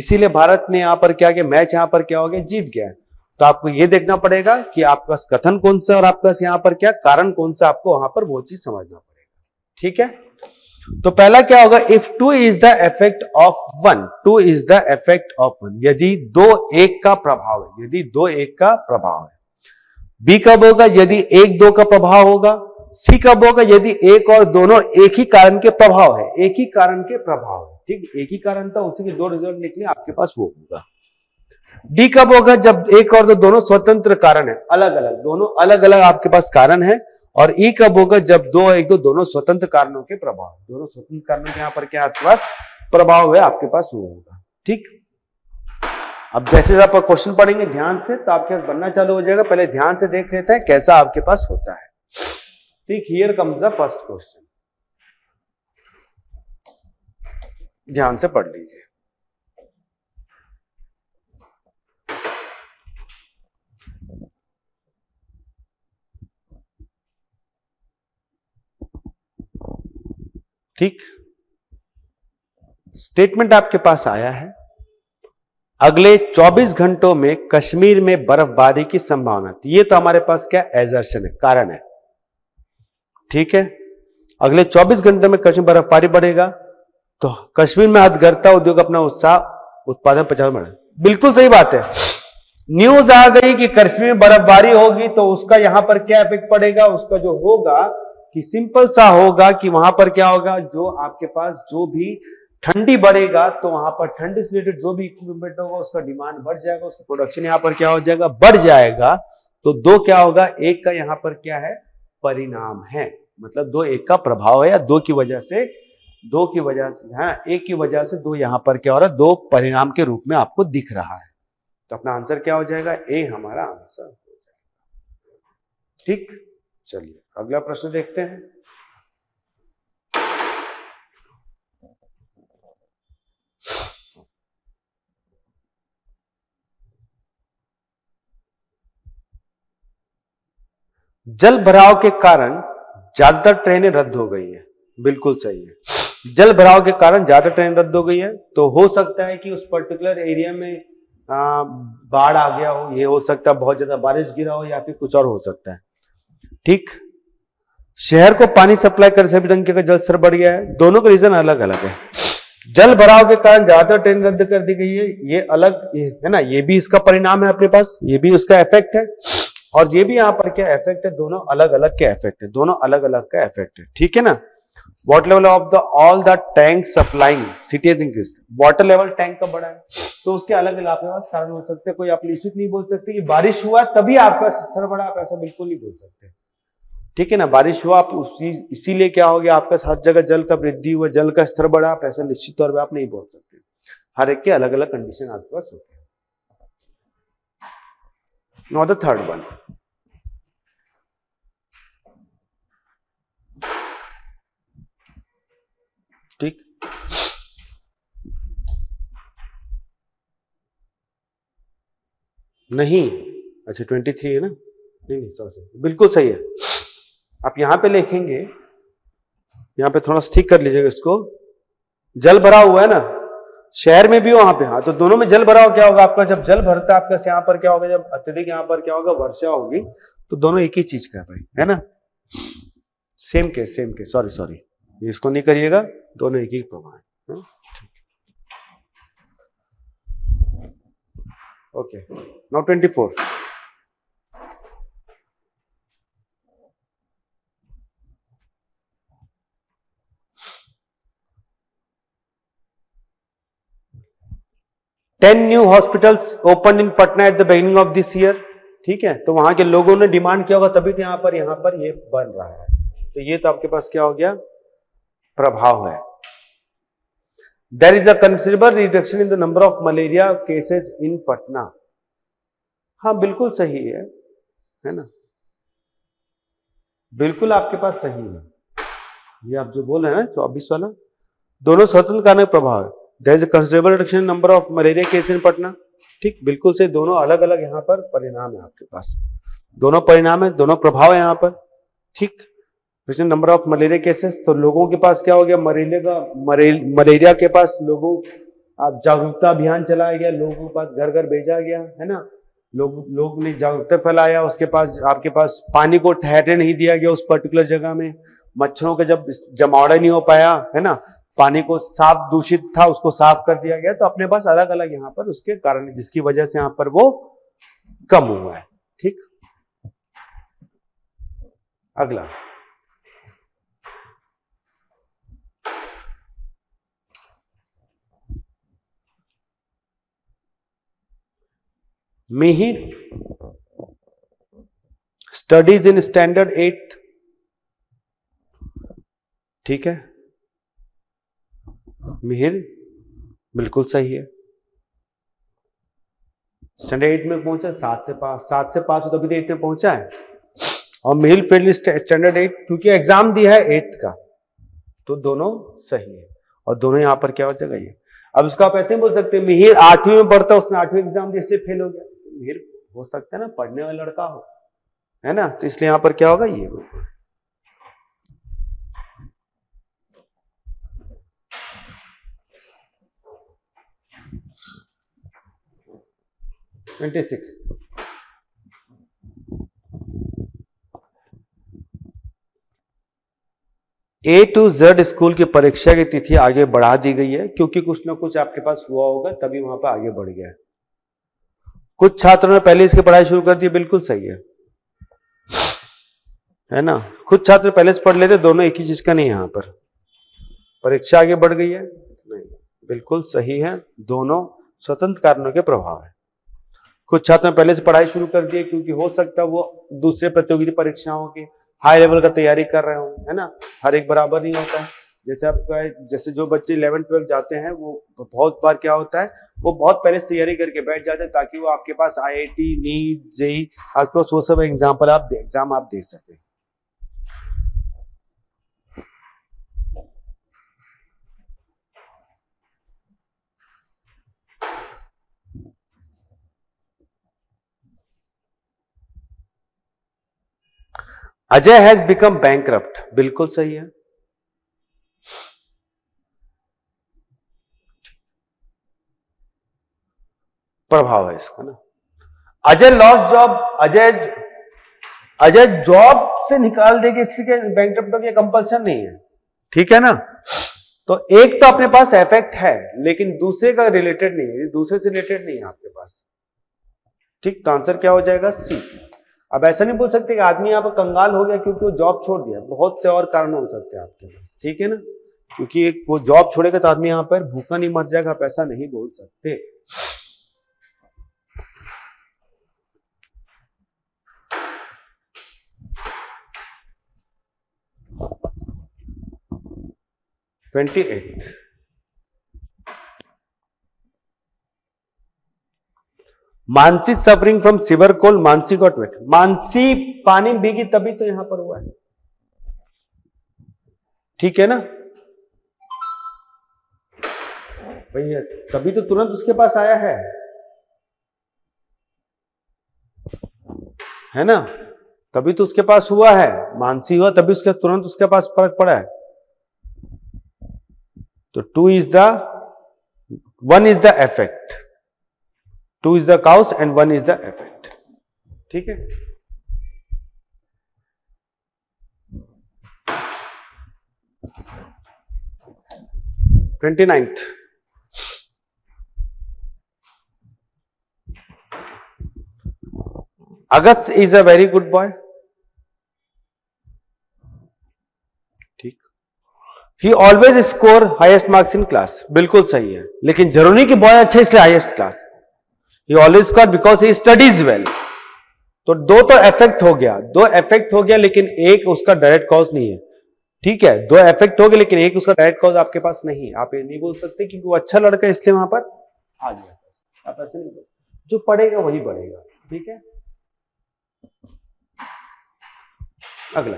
इसीलिए भारत ने यहाँ पर क्या, मैच यहाँ पर क्या हो गया, जीत गया। तो आपको ये देखना पड़ेगा कि आपके पास कथन कौन सा और आपके पास यहाँ पर क्या कारण कौन सा, आपको वहां पर वो चीज समझना पड़ेगा, ठीक है। तो पहला क्या होगा, if two is the effect of one, two is the effect of one, यदि दो एक का प्रभाव है, यदि दो एक का प्रभाव है। बी कब होगा, यदि एक दो का प्रभाव होगा। सी कब होगा, यदि एक और दोनों एक ही कारण के प्रभाव है, एक ही कारण के प्रभाव है, ठीक, एक ही कारण था उसी के दो रिजल्ट निकले, आपके पास वो होगा। डी कब होगा, जब एक और दोनों स्वतंत्र कारण है, अलग अलग, दोनों अलग अलग आपके पास कारण है। और ई कब होगा, जब दो एक दो दोनों स्वतंत्र कारणों के प्रभाव, दोनों स्वतंत्र कारणों के यहाँ पर क्या आपके पास प्रभाव है, आपके पास वो होगा, ठीक। अब जैसे आप क्वेश्चन पढ़ेंगे ध्यान से तो आपके पास बनना चालू हो जाएगा। पहले ध्यान से देख लेते हैं कैसा आपके पास होता है, ठीक। Here comes the first question, ध्यान से पढ़ लीजिए। ठीक, स्टेटमेंट आपके पास आया है, अगले 24 घंटों में कश्मीर में बर्फबारी की संभावना। ये तो हमारे पास क्या एजर्शन है, कारण है, ठीक है। अगले 24 घंटे में कश्मीर बर्फबारी बढ़ेगा, तो कश्मीर में हथकरघा उद्योग अपना उत्साह उत्पादन 50 बढ़ा, बिल्कुल सही बात है। न्यूज आ गई कि कश्मीर में बर्फबारी होगी तो उसका यहाँ पर क्या इफेक्ट पड़ेगा, उसका जो होगा कि सिंपल सा होगा कि वहां पर क्या होगा, जो आपके पास जो भी ठंडी बढ़ेगा तो वहां पर ठंडी से रिलेटेड जो भी इक्विपमेंट होगा उसका डिमांड बढ़ जाएगा, उसका प्रोडक्शन यहाँ पर क्या हो जाएगा, बढ़ जाएगा। तो दो क्या होगा, एक का यहाँ पर क्या है परिणाम है, मतलब दो एक का प्रभाव है, या दो की वजह से, दो की वजह से, हाँ एक की वजह से दो यहाँ पर क्या हो रहा है, दो परिणाम के रूप में आपको दिख रहा है। तो अपना आंसर क्या हो जाएगा, ए हमारा आंसर हो जाएगा, ठीक। चलिए अगला प्रश्न देखते हैं। जल भराव के कारण ज्यादातर ट्रेनें रद्द हो गई है, बिल्कुल सही है, जल भराव के कारण ज्यादा ट्रेन रद्द हो गई है। तो हो सकता है कि उस पर्टिकुलर एरिया में बाढ़ आ गया हो, ये हो सकता है बहुत ज्यादा बारिश गिरा हो, या फिर कुछ और हो सकता है, ठीक। शहर को पानी सप्लाई कर सभी ढंग का जल स्तर बढ़ गया है, दोनों का रीजन अलग अलग है। जल भराव के कारण ज्यादातर ट्रेन रद्द कर दी गई है, ये अलग है ना, ये भी इसका परिणाम है अपने पास, ये भी उसका इफेक्ट है, और ये भी यहाँ पर क्या इफेक्ट है, दोनों अलग अलग के इफेक्ट है, दोनों अलग अलग का इफेक्ट है, ठीक है ना। Water level of the all the tank supplying city is increase. Water level tank का बड़ा है तो उसके अलग अलग आपके पास कारण हो सकते हैं। कोई आप निश्चित नहीं बोल सकते कि बारिश हुआ तभी आपका स्तर बढ़ा, आप ऐसा बिल्कुल नहीं बोल सकते, ठीक है ना। बारिश हुआ आप उसी इसीलिए क्या हो गया आपका हर जगह जल का वृद्धि हुआ, जल का स्तर बढ़ा, आप ऐसा निश्चित तौर पर आप नहीं बोल सकते। हर एक के अलग अलग कंडीशन आपके पास होते हैं। Now the third one, ठीक। नहीं, अच्छा 23 है ना, नहीं सॉरी बिल्कुल सही है। आप यहां पे लिखेंगे, यहां पे थोड़ा सा ठीक कर लीजिएगा इसको, जल भरा हुआ है ना, शहर में भी हो वहां पे, हाँ तो दोनों में जल भराव क्या होगा आपका, जब जल भरता है आपका यहाँ पर क्या होगा, जब अत्यधिक यहाँ पर क्या होगा वर्षा होगी, तो दोनों एक ही चीज कर रहे हैं ना, सेम केस सॉरी इसको नहीं करिएगा, दोनों एक ही प्रभाव है। Okay now 24 10 new hospitals open in Patna at the beginning of this year, ठीक है। तो वहां के लोगों ने डिमांड किया होगा तभी तो यहाँ पर ये बन रहा है, तो ये तो आपके पास क्या हो गया प्रभाव है। There is a considerable reduction in the number of malaria cases in Patna, हाँ बिल्कुल सही है ना, बिल्कुल आपके पास सही है। ये आप जो बोल रहे हैं ना 24 वाला, दोनों स्वतंत्र कारण प्रभाव है। There is a considerable reduction in number of malaria cases in Patna, ठीक बिल्कुल से, दोनों अलग अलग यहाँ पर परिणाम है आपके पास, दोनों परिणाम है, दोनों प्रभाव है यहाँ पर, ठीक। Reduction number of malaria cases, तो लोगों के पास क्या हो गया मलेरिया के पास लोगों आप जागरूकता अभियान चलाया गया, लोगों के पास घर घर भेजा गया है ना, लोग ने जागरूकता फैलाया, उसके पास आपके पास पानी को ठहरने नहीं दिया गया उस पर्टिकुलर जगह में, मच्छरों का जब जमावड़ा नहीं हो पाया है ना, पानी को साफ दूषित था उसको साफ कर दिया गया, तो अपने पास अलग अलग यहाँ पर उसके कारण जिसकी वजह से यहाँ पर वो कम हुआ है, ठीक। अगला मिहिर स्टडीज इन स्टैंडर्ड 8, ठीक है मिहिर बिल्कुल सही है। स्टैंडर्ड 8 में पहुंचा, 7 से 5 तो अभी 8 में पहुंचा है, और मिहिर फेल स्टैंडर्ड 8 क्योंकि एग्जाम दिया है 8 का, तो दोनों सही है और दोनों यहाँ पर क्या हो जाएगा ये। अब इसको आप ऐसे बोल सकते हैं मिहिर 8वीं में पढ़ता, उसने 8वीं एग्जाम दिया इसलिए फेल हो गया, तो मिहिर हो सकता है ना पढ़ने वाला लड़का हो, है ना, तो इसलिए यहाँ पर क्या होगा ये होगा। A to Z स्कूल की परीक्षा की तिथि आगे बढ़ा दी गई है क्योंकि कुछ ना कुछ आपके पास हुआ होगा तभी वहां पर आगे बढ़ गया है। कुछ छात्रों ने पहले इसकी पढ़ाई शुरू कर दी, बिल्कुल सही है ना, कुछ छात्र पहले से पढ़ लेते, दोनों एक ही चीज का नहीं, यहाँ पर परीक्षा आगे बढ़ गई है, नहीं बिल्कुल सही है, दोनों स्वतंत्र कारणों के प्रभाव है। कुछ छात्रों ने पहले से पढ़ाई शुरू कर दी है क्योंकि हो सकता है वो दूसरे प्रतियोगिता परीक्षाओं के हाई लेवल का तैयारी कर रहे हो, है ना, हर एक बराबर नहीं होता है। जैसे आपका जैसे जो बच्चे 11वीं 12वीं जाते हैं वो बहुत बार क्या होता है वो बहुत पहले से तैयारी करके बैठ जाते हैं ताकि वो आपके पास IIT नीट जेई आपके पास वो सब एग्जाम आप दे सकें। अजय हैज बिकम बैंकक्रप्ट, बिल्कुल सही है। प्रभाव है इसका ना, Ajay lost job, Ajay job से निकाल देगी इसके बैंकक्रप्ट का कंपल्सन नहीं है, ठीक है ना। तो एक तो अपने पास इफेक्ट है लेकिन दूसरे का रिलेटेड नहीं है, दूसरे से रिलेटेड नहीं है आपके पास, ठीक। तो आंसर क्या हो जाएगा सी। अब ऐसा नहीं बोल सकते कि आदमी यहाँ पर कंगाल हो गया क्योंकि वो जॉब छोड़ दिया, बहुत से और कारण हो सकते हैं आपके पास, ठीक है ना, क्योंकि एक वो जॉब छोड़ेगा तो आदमी यहाँ पर भूखा नहीं मर जाएगा, आप ऐसा नहीं बोल सकते। Twenty eight, Mansi suffering from severe cold, Mansi got wet, Mansi पानी में भीगी तभी तो यहां पर हुआ है, ठीक है ना भैया, तभी तो तुरंत उसके पास आया है ना, तभी तो उसके पास हुआ है, मानसी हुआ तभी उसके तुरंत उसके पास फर्क पड़ा है। तो two is the one is the effect, two is the cause and one is the effect, ठीक है। Twenty ninth, August is a very good boy, ठीक, he always score highest marks in class, बिल्कुल सही है, लेकिन जरूरी कि बॉय अच्छा इसलिए highest class, he always score because he studies well. तो दो तो एफेक्ट हो गया, दो एफेक्ट हो गया, लेकिन एक उसका डायरेक्ट कॉज नहीं है, ठीक है, दो एफेक्ट हो गया लेकिन एक उसका डायरेक्ट कॉज आपके पास नहीं, आप ये नहीं बोल सकते क्योंकि वो अच्छा लड़का इसलिए वहां पर आ गया, आप ऐसे नहीं बोल, जो पढ़ेगा वही बढ़ेगा, ठीक है। अगला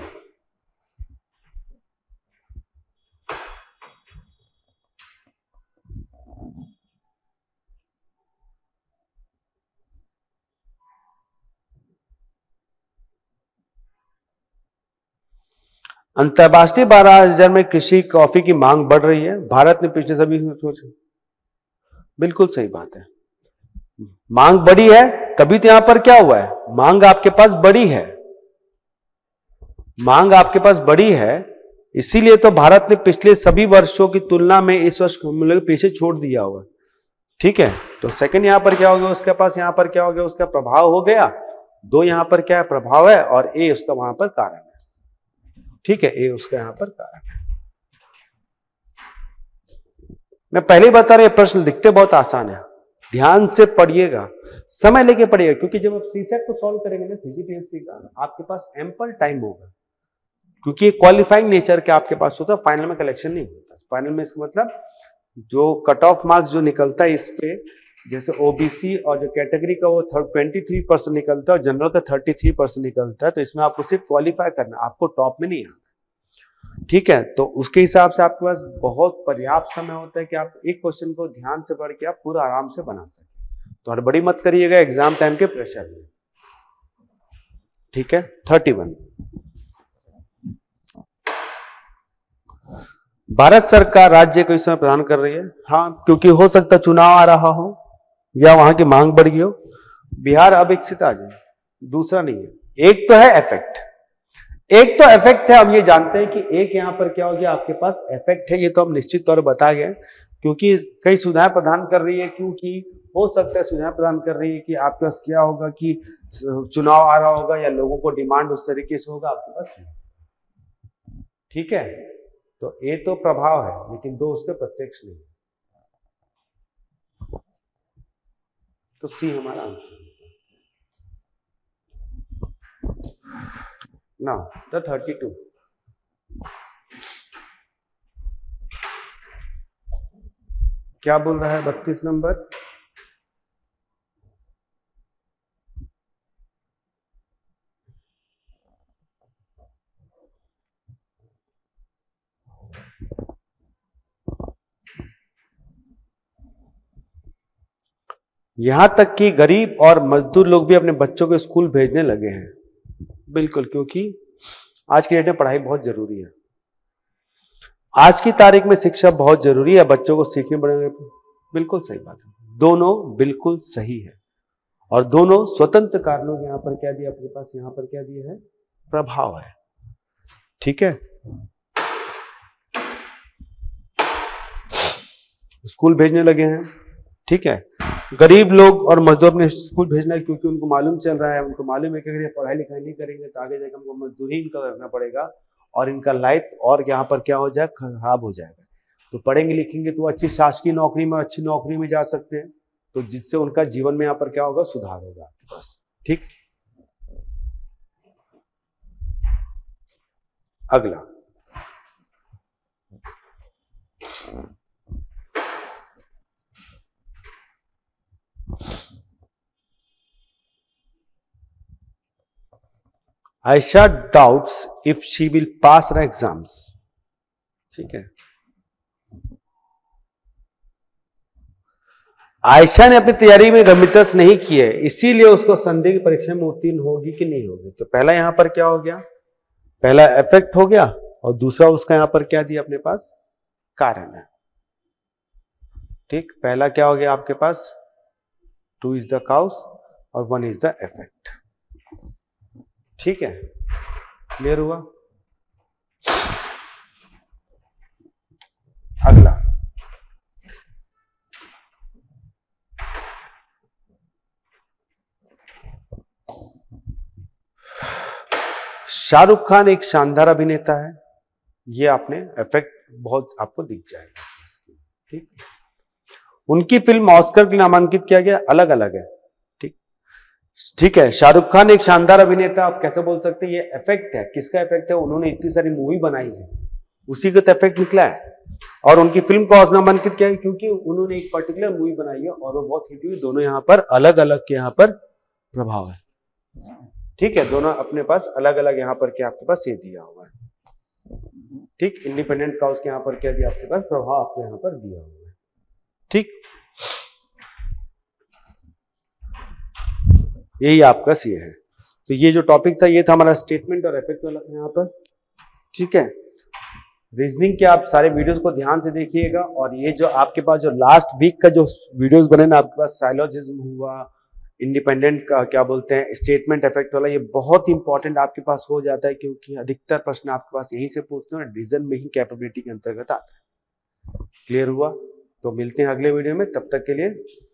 अंतरराष्ट्रीय बाजार में कृषि कॉफी की मांग बढ़ रही है, भारत ने पिछले सभी सोच, बिल्कुल सही बात है, मांग बढ़ी है तभी तो यहां पर क्या हुआ है, मांग आपके पास बड़ी है, मांग आपके पास बड़ी है, इसीलिए तो भारत ने पिछले सभी वर्षों की तुलना में इस वर्ष मतलब पीछे छोड़ दिया हुआ, ठीक है। तो सेकंड यहां पर क्या हो गया उसके पास, यहां पर क्या हो गया उसका प्रभाव हो गया, दो यहां पर क्या है प्रभाव है, और ए उसका वहां पर कारण है, ठीक है, ए उसका यहां पर कारण है। मैं पहले ही बता रहा हूं प्रश्न लिखते बहुत आसान है, ध्यान से पढ़िएगा, समय लेके पढ़िएगा, क्योंकि जब आप सीसेट को सॉल्व करेंगे ना सीजीपीएससी का, आपके पास एम्पल टाइम होगा, क्योंकि ये क्वालिफाइंग नेचर के आपके पास होता है, फाइनल में कलेक्शन नहीं होता, फाइनल में इसका मतलब जो कट ऑफ मार्क्स जो निकलता है इस पे, जैसे ओबीसी और जो कैटेगरी का वो 23% निकलता है और जनरल का 33% निकलता है, तो इसमें आपको सिर्फ क्वालिफाई करना, आपको टॉप में नहीं आना, ठीक है। तो उसके हिसाब से आपके पास बहुत पर्याप्त समय होता है कि आप एक क्वेश्चन को ध्यान से पढ़ के आप पूरा आराम से बना सकें, तो हड़बड़ी मत करिएगा एग्जाम टाइम के प्रेशर में, ठीक है। 31, भारत सरकार राज्य को इस समय प्रदान कर रही है, हाँ, क्योंकि हो सकता चुनाव आ रहा हो या वहां की मांग बढ़ गई हो, बिहार अब विकसित आ जाए, दूसरा नहीं है। एक तो है इफेक्ट, एक तो इफेक्ट है, हम ये जानते हैं कि एक यहाँ पर क्या हो गया आपके पास इफेक्ट है, ये तो हम निश्चित तौर पर बता गए, क्योंकि कई सुविधाएं प्रदान कर रही है, क्योंकि हो सकता है सुविधाएं प्रदान कर रही है कि आपके पास क्या होगा कि चुनाव आ रहा होगा या लोगों को डिमांड उस तरीके से होगा आपके पास, ठीक है। तो ए तो प्रभाव है लेकिन दो उसके प्रत्यक्ष नहीं है, तो सी हमारा आंसर। नाउ द 32, क्या बोल रहा है 32 नंबर, यहां तक कि गरीब और मजदूर लोग भी अपने बच्चों को स्कूल भेजने लगे हैं, बिल्कुल, क्योंकि आज की डेट में पढ़ाई बहुत जरूरी है, आज की तारीख में शिक्षा बहुत जरूरी है, बच्चों को सीखने पड़ेंगे, बिल्कुल सही बात है, दोनों बिल्कुल सही है, और दोनों स्वतंत्र कारणों के यहाँ पर क्या दिया आपके पास, यहाँ पर क्या दिया है प्रभाव है, ठीक है। स्कूल भेजने लगे हैं, ठीक है। गरीब लोग और मजदूर ने स्कूल भेजना है क्योंकि उनको मालूम चल रहा है, उनको मालूम है कि अगर ये पढ़ाई लिखाई नहीं करेंगे तो आगे जाकर हमको मजदूरी इनका करना पड़ेगा और इनका लाइफ और यहाँ पर क्या हो जाए, खराब हो जाएगा। तो पढ़ेंगे लिखेंगे तो अच्छी शासकीय नौकरी में, अच्छी नौकरी में जा सकते हैं, तो जिससे उनका जीवन में यहाँ पर क्या होगा, सुधार होगा। बस ठीक। अगला, Ayesha doubts if she will pass her exams. ठीक है, आयशा ने अपनी तैयारी में गंभीरता नहीं की है, इसीलिए उसको संदेह की परीक्षा में उत्तीर्ण होगी कि नहीं होगी। तो पहला यहां पर क्या हो गया, पहला इफेक्ट हो गया और दूसरा उसका यहां पर क्या दिया अपने पास, कारण है। ठीक, पहला क्या हो गया आपके पास, टू इज द काउस और वन इज द इफेक्ट। ठीक है, क्लियर हुआ। अगला, शाहरुख खान एक शानदार अभिनेता है, ये आपने इफेक्ट बहुत आपको दिख जाएगा। ठीक, उनकी फिल्म ऑस्कर के लिए नामांकित किया गया, अलग अलग है। ठीक ठीक है, शाहरुख खान एक शानदार अभिनेता, आप कैसे बोल सकते हैं, ये इफेक्ट है। किसका इफेक्ट है, उन्होंने इतनी सारी मूवी बनाई है उसी का तो इफेक्ट निकला है, और उनकी फिल्म को ऑस्कर नामांकित किया है क्योंकि उन्होंने एक पर्टिकुलर मूवी बनाई है और वो बहुत हिट हुई। दोनों यहाँ पर अलग अलग के यहाँ पर प्रभाव है। ठीक है, दोनों अपने पास अलग अलग यहाँ पर क्या आपके पास ये दिया हुआ है। ठीक, इंडिपेंडेंट काउस के यहाँ पर क्या दिया आपके पास, प्रभाव आपको यहाँ पर दिया हुआ है। ठीक, यही आपका सी है। तो ये जो टॉपिक था ये था हमारा स्टेटमेंट और इफेक्ट यहाँ पर। ठीक है, रीजनिंग के आप सारे वीडियोस को ध्यान से देखिएगा, और ये जो आपके पास जो लास्ट वीक का जो वीडियोस बने ना आपके पास, साइलोजिज्म हुआ, इंडिपेंडेंट का क्या बोलते हैं, स्टेटमेंट इफेक्ट वाला, ये बहुत इंपॉर्टेंट आपके पास हो जाता है क्योंकि अधिकतर प्रश्न आपके पास यहीं से पूछते हैं, डिसीजन मेकिंग कैपेबिलिटी के अंतर्गत आता है। क्लियर हुआ। तो मिलते हैं अगले वीडियो में, तब तक के लिए